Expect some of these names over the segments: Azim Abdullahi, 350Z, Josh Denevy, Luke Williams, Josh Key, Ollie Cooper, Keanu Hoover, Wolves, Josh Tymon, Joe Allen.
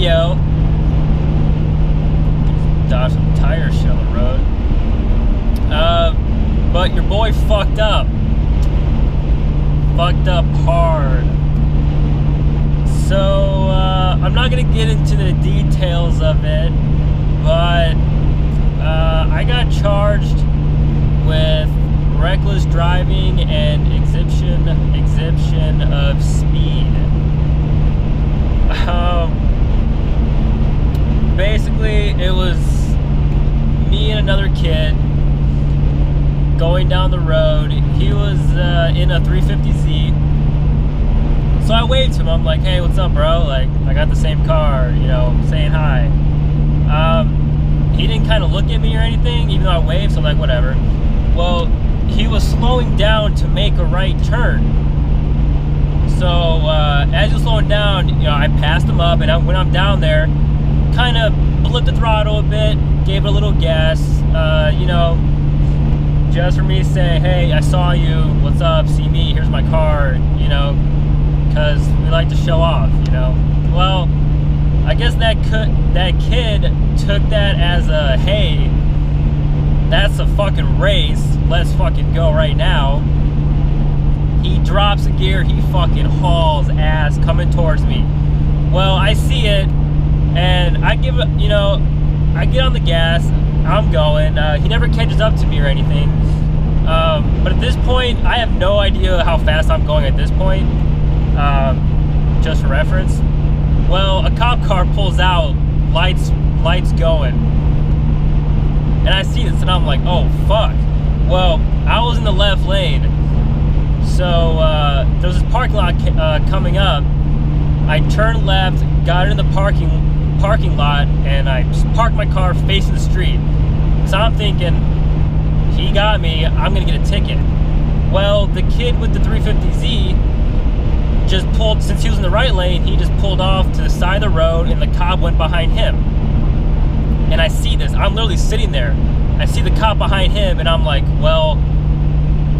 radio. Dodge some tire shell on the road. But your boy fucked up. Fucked up hard. So, I'm not going to get into the details of it, but I got charged with reckless driving and exhibition of speed. Basically, it was me and another kid going down the road. He was in a 350Z. So I waved to him. I'm like, hey, what's up, bro? Like, I got the same car, you know, saying hi. He didn't kind of look at me or anything, even though I waved, so I'm like, whatever. Well, he was slowing down to make a right turn. So as he was slowing down, you know, I passed him up, and when I'm down there, kind of flipped the throttle a bit, gave it a little gas, you know, just for me to say, hey, I saw you, what's up, see me, here's my car, you know, because we like to show off, you know. Well, I guess that kid took that as a, hey, that's a fucking race, let's fucking go right now. He drops a gear, he fucking hauls ass coming towards me. Well, I see it, and I give, you know, I get on the gas, I'm going. He never catches up to me or anything. But at this point, I have no idea how fast I'm going at this point, just for reference. Well, a cop car pulls out, lights going. And I see this, and I'm like, oh, fuck. Well, I was in the left lane. So, there was this parking lot coming up. I turned left, got into the parking lot, and I just parked my car facing the street. So I'm thinking, he got me, I'm gonna get a ticket. Well, the kid with the 350Z just pulled, since he was in the right lane, he just pulled off to the side of the road, and the cop went behind him. And I see this, I'm literally sitting there. I see the cop behind him, and I'm like, well,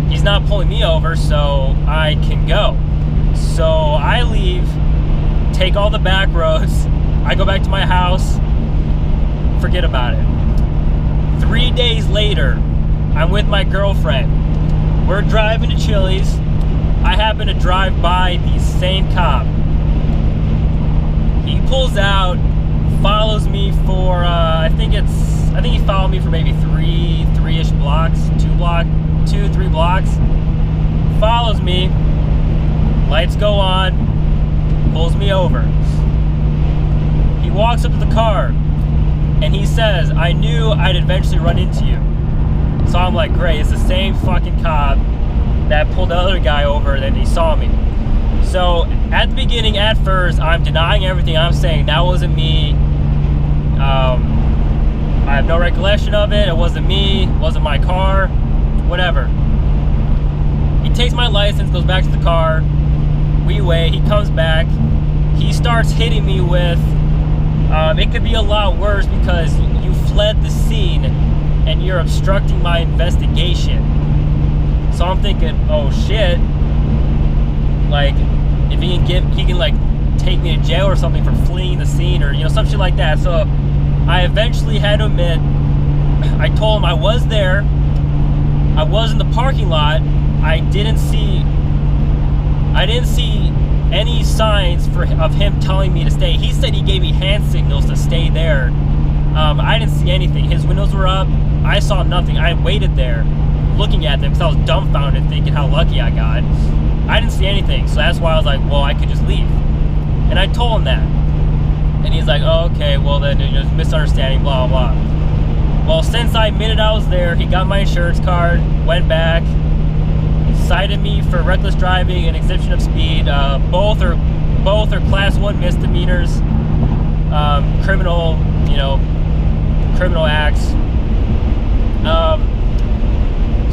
he's not pulling me over, so I can go. So I leave, take all the back roads, I go back to my house, forget about it. 3 days later, I'm with my girlfriend. We're driving to Chili's. I happen to drive by the same cop. He pulls out, follows me for, I think he followed me for maybe three-ish blocks, two, three blocks. Follows me, lights go on, pulls me over. He walks up to the car, and he says, I knew I'd eventually run into you. So I'm like, great, it's the same fucking cop that pulled the other guy over that he saw me. So at the beginning, at first, I'm denying everything. I'm saying that wasn't me. I have no recollection of it. It wasn't me. It wasn't my car. Whatever. He takes my license, goes back to the car. We wait. He comes back. He starts hitting me with... it could be a lot worse because you fled the scene and you're obstructing my investigation. So I'm thinking, oh shit, like if he can like take me to jail or something for fleeing the scene or, you know, some shit like that. So I eventually had to admit, I told him I was there, I was in the parking lot, I didn't see any signs of him telling me to stay. He said he gave me hand signals to stay there. I didn't see anything. His windows were up. I saw nothing. I waited there looking at them because I was dumbfounded thinking how lucky I got. I didn't see anything. So that's why I was like, well, I could just leave. And I told him that. And he's like, oh, okay, well then you're just misunderstanding, blah, blah, blah. Well, since I admitted I was there, he got my insurance card, went back, cited me for reckless driving and exhibition of speed. Both are class 1 misdemeanors, criminal acts.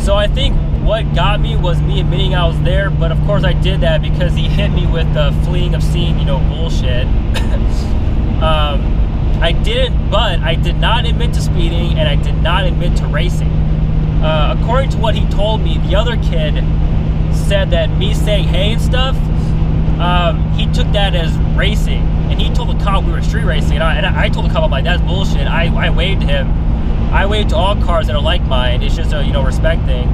So I think what got me was me admitting I was there, but of course I did that because he hit me with the fleeing of scene, you know, bullshit. I did not admit to speeding, and I did not admit to racing. According to what he told me, the other kid said that me saying hey and stuff He took that as racing, and he told the cop we were street racing, and I told the cop, I'm like, that's bullshit. I waved to him. I waved to all cars that are like mine. It's just a, you know, respect thing.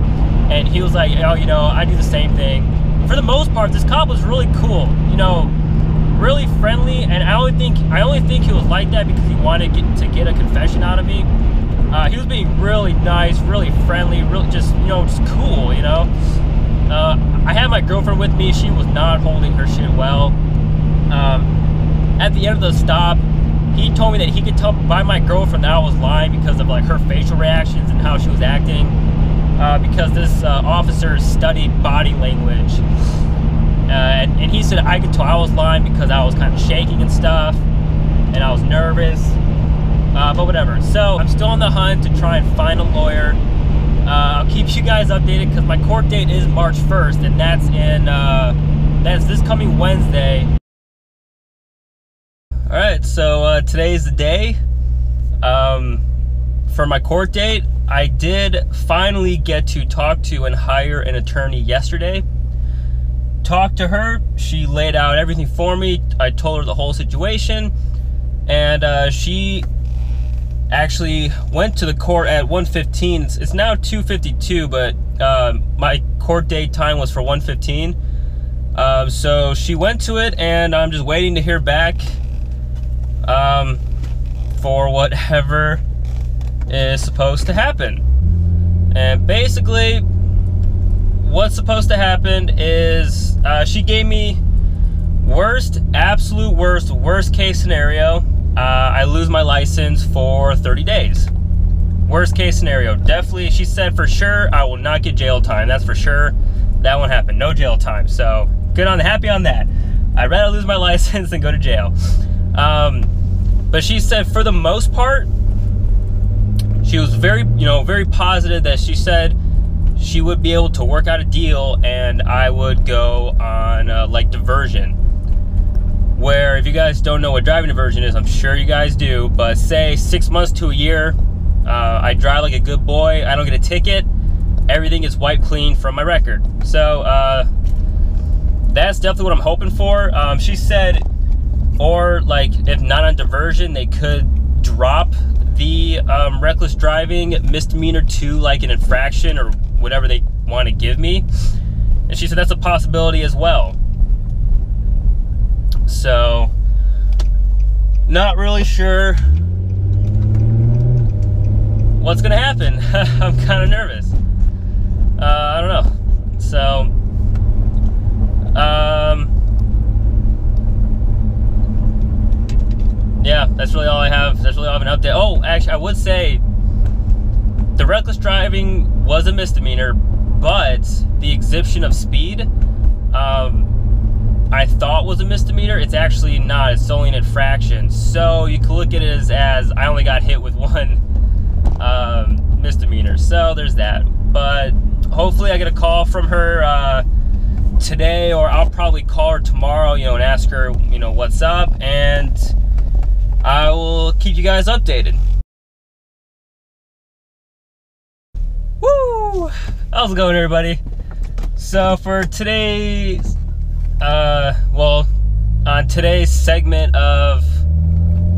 And he was like, oh, you know, I do the same thing. For the most part, this cop was really cool, you know, really friendly, and I only think he was like that because he wanted to get a confession out of me. He was being really nice, really friendly, really just, you know, just cool, you know. I had my girlfriend with me. She was not holding her shit well. At the end of the stop, he told me that he could tell by my girlfriend that I was lying because of like her facial reactions and how she was acting, because this officer studied body language, and he said I could tell I was lying because I was kind of shaking and stuff, and I was nervous, but whatever. So I'm still on the hunt to try and find a lawyer. I'll keep you guys updated because my court date is March 1st, and that's in that's this coming Wednesday. All right, so today's the day for my court date. I did finally get to talk to and hire an attorney yesterday. Talked to her. She laid out everything for me. I told her the whole situation, and she actually went to the court at 1:15. It's now 2:52, but my court date time was for 1:15. So she went to it, and I'm just waiting to hear back for whatever is supposed to happen. And basically, what's supposed to happen is she gave me worst, absolute worst, worst case scenario. I lose my license for 30 days. Worst case scenario, definitely. She said for sure I will not get jail time. That's for sure. That won't happen. No jail time. So good on, happy on that. I'd rather lose my license than go to jail. But she said for the most part, she was very, you know, very positive that she said she would be able to work out a deal and I would go on like diversion. Where, if you guys don't know what driving diversion is, I'm sure you guys do, but say 6 months to a year, I drive like a good boy, I don't get a ticket, everything is wiped clean from my record. So that's definitely what I'm hoping for. She said, or like if not on diversion, they could drop the reckless driving misdemeanor to like an infraction or whatever they want to give me. And she said that's a possibility as well. So, not really sure what's gonna happen. I'm kind of nervous. I don't know. So, yeah, that's really all I have. That's really all I have an update. Oh, actually, I would say the reckless driving was a misdemeanor, but the exemption of speed, I thought was a misdemeanor. It's actually not. It's only an infraction. So you can look at it as I only got hit with one misdemeanor. So there's that. But hopefully I get a call from her today, or I'll probably call her tomorrow, you know, and ask her, you know, what's up, and I will keep you guys updated. Woo! How's it going, everybody? So for today's well, on today's segment of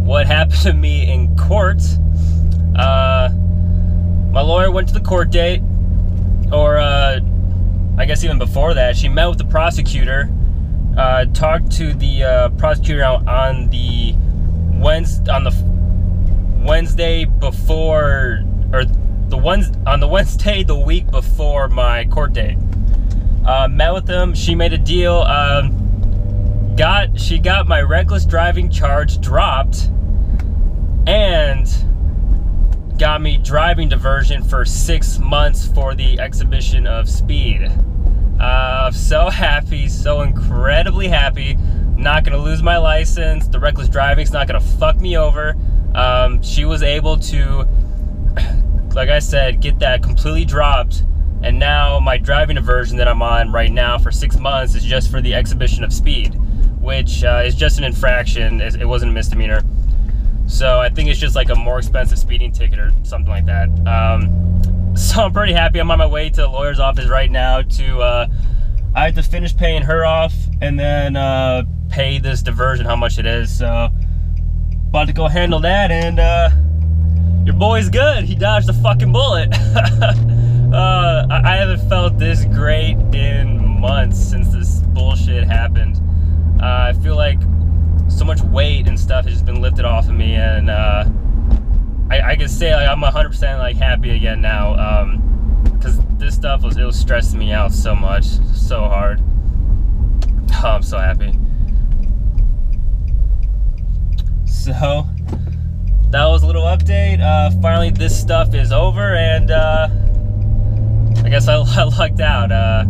what happened to me in court, my lawyer went to the court date, or I guess even before that, she met with the prosecutor, talked to the prosecutor on the Wednesday before, or on the Wednesday the week before my court date. Met with them. She made a deal. She got my reckless driving charge dropped, and got me driving diversion for 6 months for the exhibition of speed. I'm so happy, so incredibly happy. Not gonna lose my license. The reckless driving's not gonna fuck me over. She was able to, like I said, get that completely dropped. And now my driving diversion that I'm on right now for 6 months is just for the exhibition of speed, which is just an infraction. It wasn't a misdemeanor. So I think it's just like a more expensive speeding ticket or something like that. So I'm pretty happy. I'm on my way to the lawyer's office right now to I have to finish paying her off and then pay this diversion how much it is. So about to go handle that, and your boy's good. He dodged a fucking bullet. I haven't felt this great in months since this bullshit happened. I feel like so much weight and stuff has just been lifted off of me, and I can say, like, I'm 100% like happy again now, because this stuff was stressing me out so much, so hard. Oh, I'm so happy. So that was a little update. Finally, this stuff is over, and I guess I lucked out.